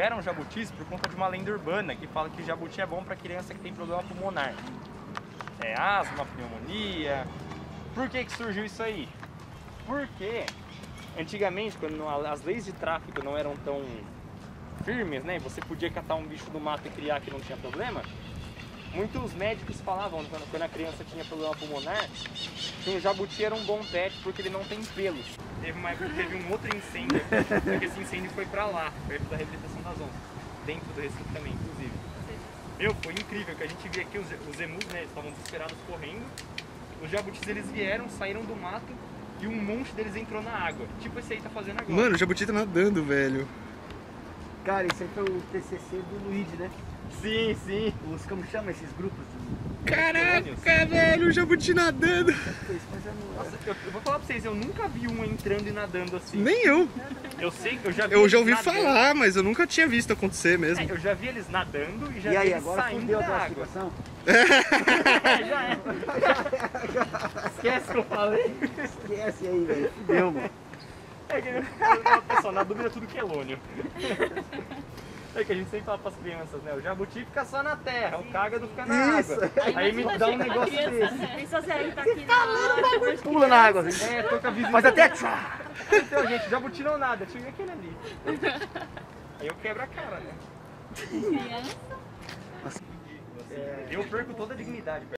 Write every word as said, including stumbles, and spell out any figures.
tiveram jabutis por conta de uma lenda urbana que fala que jabuti é bom para criança que tem problema pulmonar. É asma, pneumonia. Por que que surgiu isso aí? Porque antigamente, quando as leis de tráfico não eram tão firmes, né? Você podia catar um bicho do mato e criar que não tinha problema. Muitos médicos falavam quando, quando a criança tinha problema pulmonar que o jabuti era um bom pet porque ele não tem pelos. Teve uma época que teve um outro incêndio, só que esse incêndio foi pra lá, perto da reabilitação das onças, dentro do recinto também, inclusive. Meu, foi incrível, que a gente via aqui os, os emus, né? Eles estavam desesperados correndo. Os jabutis, eles vieram, saíram do mato e um monte deles entrou na água. Tipo esse aí tá fazendo agora. Mano, o jabuti tá nadando, velho. Cara, esse aí foi o T C C do Luigi, né? Sim, sim. Os, como chama esses grupos? De... Caraca, velho, o jabuti nadando. Nossa, eu, eu vou falar pra vocês, eu nunca vi um entrando e nadando assim. Nem eu. Eu sei que eu já vi. Eu já ouvi nadando. falar, mas eu nunca tinha visto acontecer mesmo. É, eu já vi eles nadando e já e vi aí, eles agora saindo da água. É, já é. Esquece que eu falei. Esquece aí, velho. Fudeu, mano. É que, pessoal, na dúvida é tudo quelônio. É que a gente sempre fala pras crianças, né? O jabuti fica só na terra, sim, o cágado fica na isso. água. Aí, aí me dá um negócio criança, desse. Né? Tem só aí, tá aqui na... Pula na água, assim. É, toca a visita. Mas até... Então, gente, jabuti não nada. Tinha aquele ali. Aí eu quebro a cara, né? Criança? É... Eu perco toda a dignidade.